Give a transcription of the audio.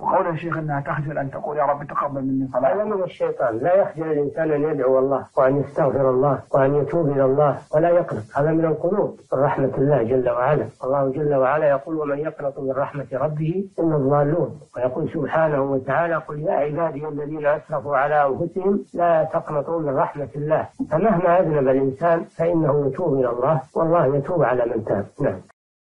وقول الشيخ أنها تخجل أن تقول يا رب تقبل مني صلاة. هذا من الشيطان، لا يخجل الإنسان أن يدعو الله وأن يستغفر الله وأن يتوب إلى الله ولا يقنط، هذا من القنوط رحمة الله جل وعلا. الله جل وعلا يقول ومن يقنط من رحمة ربه إلا الضالون، ويقول سبحانه وتعالى قل يا عبادي الذين أسرفوا على أنفسهم لا تقنطوا من رحمة الله. فمهما أذنب الإنسان فإنه يتوب إلى الله والله يتوب على من تاب. نعم.